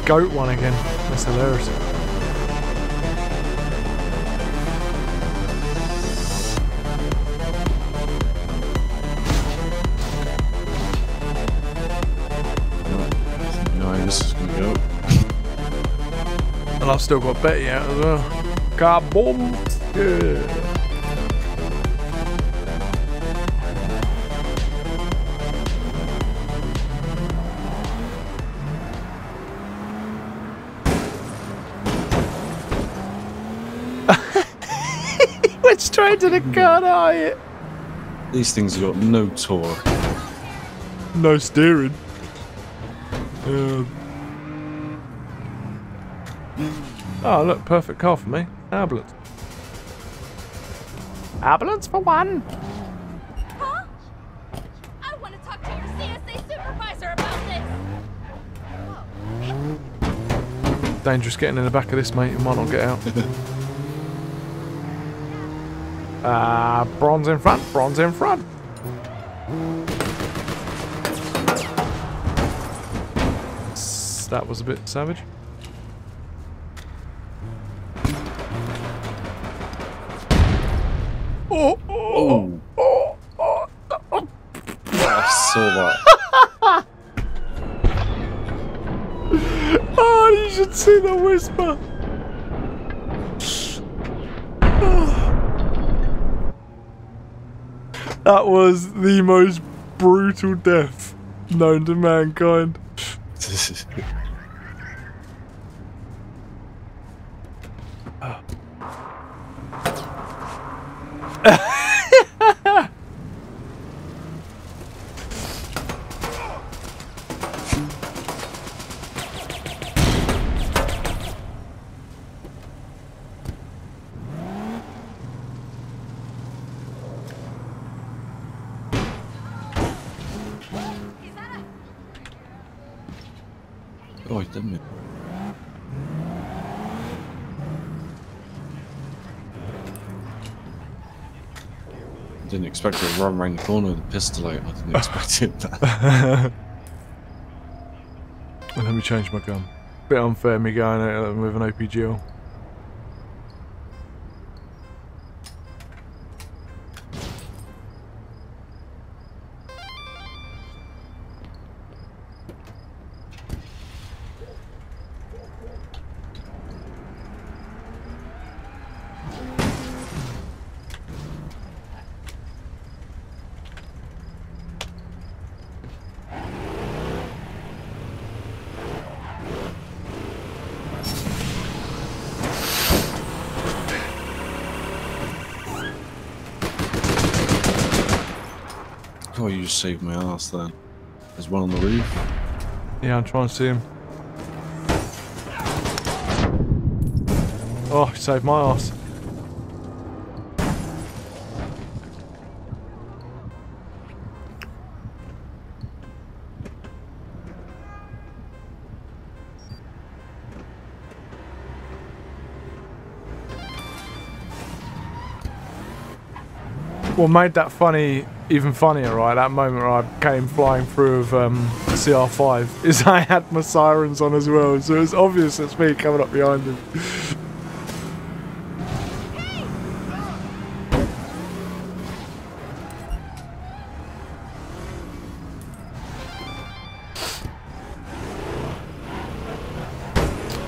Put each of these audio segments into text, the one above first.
that goat one again. That's hilarious. No, this is gonna go. And I've still got Betty out as well. Kaboom! Yeah. Went straight to the car, are you? These things have got no torque. No steering. Oh, look, perfect car for me. Ambulance. Ambulance for one. Huh? I want to talk to your CSA supervisor about this. Oh. Dangerous getting in the back of this, mate. You might not get out. Bronze in front, bronze in front. That was a bit savage. Oh, oh, oh, oh, oh. I saw that. Oh, you should see the whisper. That was the most brutal death known to mankind. Oh, he didn't it? Didn't expect it to run around the corner with a pistol out. I didn't expect it that. Well, let me change my gun. Bit unfair me going out of them with an OPGL. Oh, you just saved my ass then. There's one on the roof. Yeah, I'm trying to see him. Oh, he saved my ass. What made that funny even funnier, right, that moment where I came flying through with CR5 is I had my sirens on as well, so it was obvious it's me coming up behind him.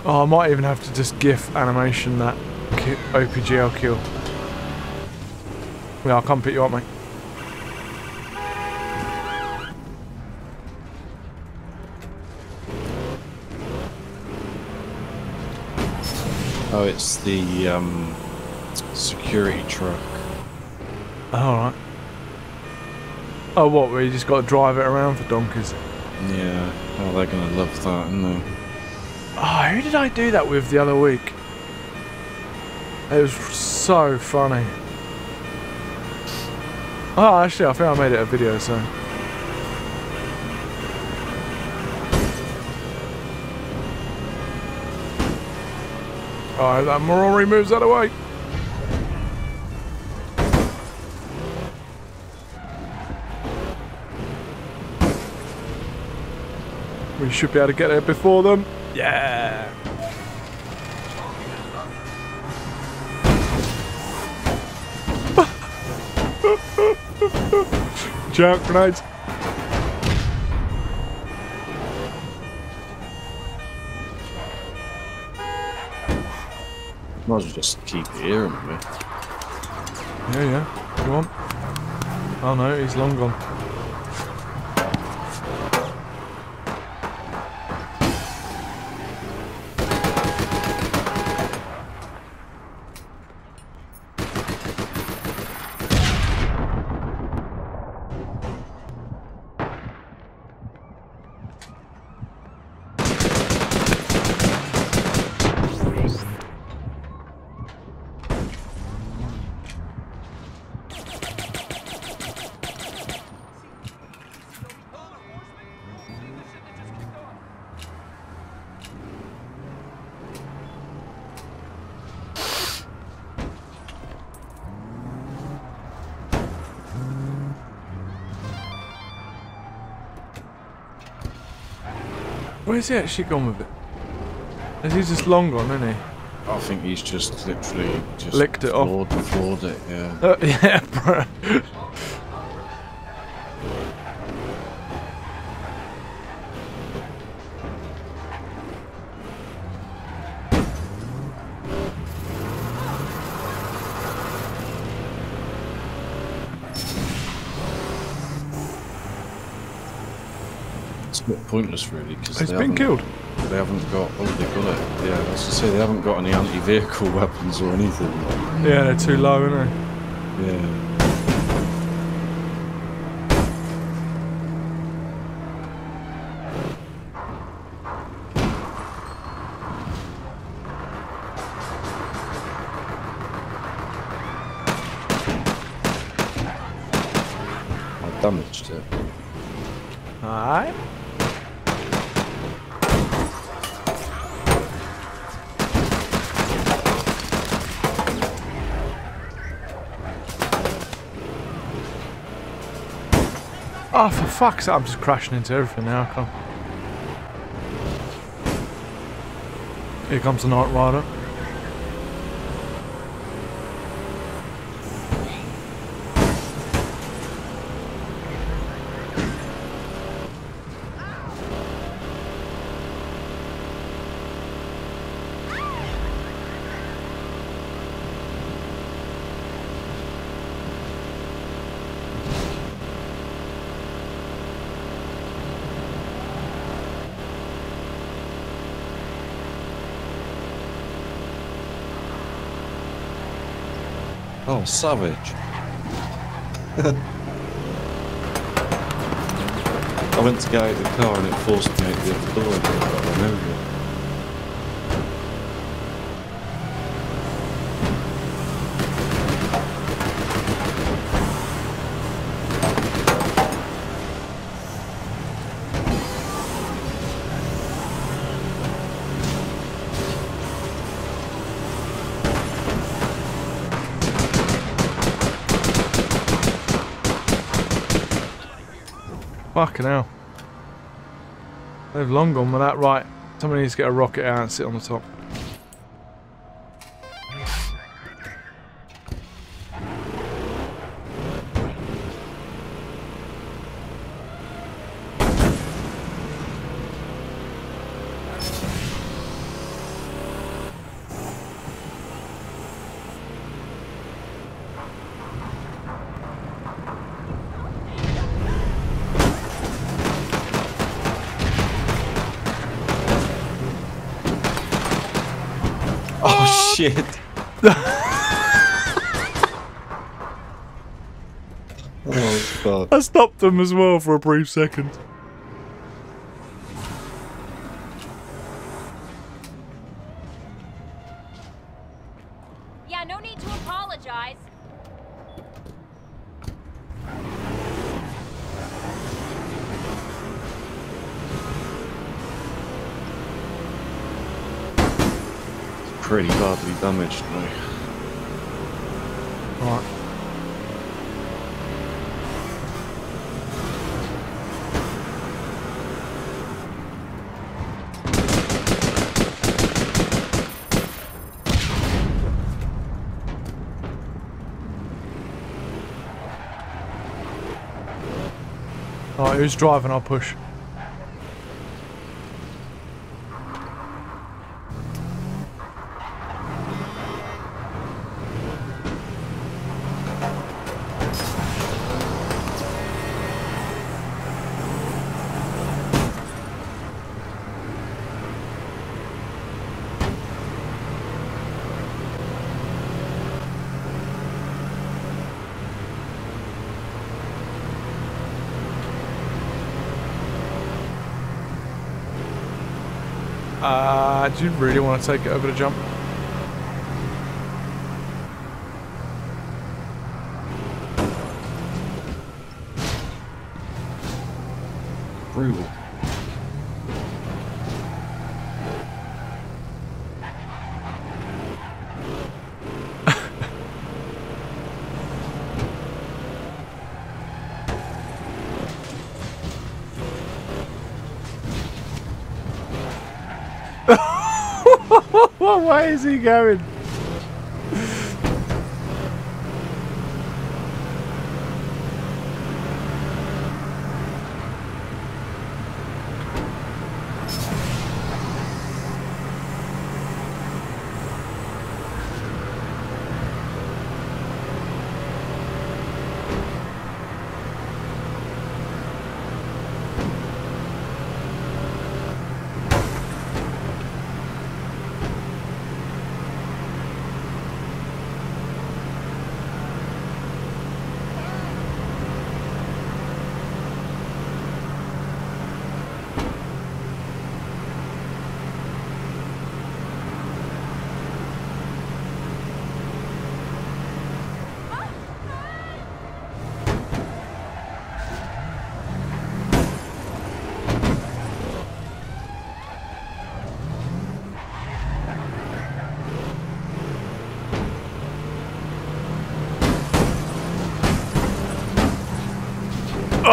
Oh, I might even have to just GIF animation that OPGL kill. Yeah, I'll come pick you up, mate. Oh, it's the security truck. Alright. Oh, what? Where you just got to drive it around for donkeys? Yeah. Oh, they're going to love that, aren't they? Oh, who did I do that with the other week? It was so funny. Oh, actually, I think I made it a video, so... Alright, that Marori moves that away. We should be able to get there before them. Yeah. Jump grenades. Might as well just keep here and me. Yeah, yeah. Go on. Oh no, he's long gone. Where's he actually gone with it? Is he just long gone, isn't he? I think he's just literally just licked it floored off. Floored it, yeah. Yeah, bro. Pointless, really, because he's been killed. They haven't got. Oh, they've got it. Yeah, as I say, they haven't got any anti-vehicle weapons or anything. Yeah, they're too low, aren't they? Yeah. I damaged it. All right. Oh, for fuck's sake, I'm just crashing into everything now, I can't. Here comes the Knight Rider. Oh, savage. I went to get out of the car and it forced me out the other door. I remember. Fucking hell. They've long gone with that. Right, somebody needs to get a rocket out and sit on the top. Oh shit! Oh god! I stopped them as well for a brief second. Yeah, no need to apologize. Pretty badly damaged, though. Right. Alright, who's driving? I'll push. Do you really want to take it over the jump? Brutal. Where is he going?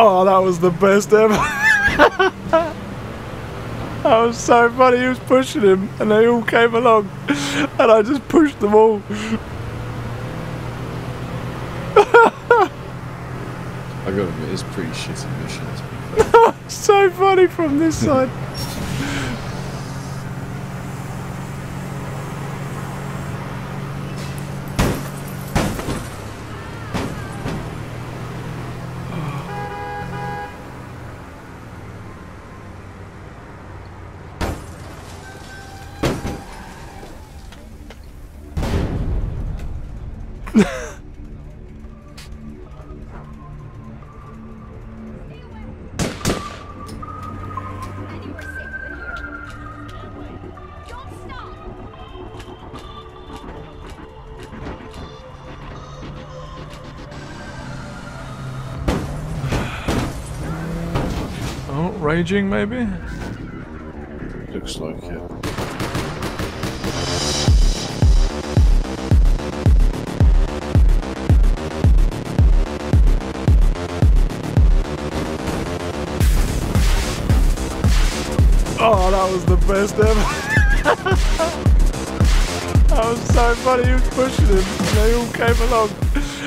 Oh, that was the best ever. That was so funny. He was pushing him and they all came along and I just pushed them all. I gotta admit, it's pretty shitty mission. So funny from this side. Raging, maybe? Looks like it. Yeah. Oh, that was the best ever. That was so funny. He was pushing him and they all came along.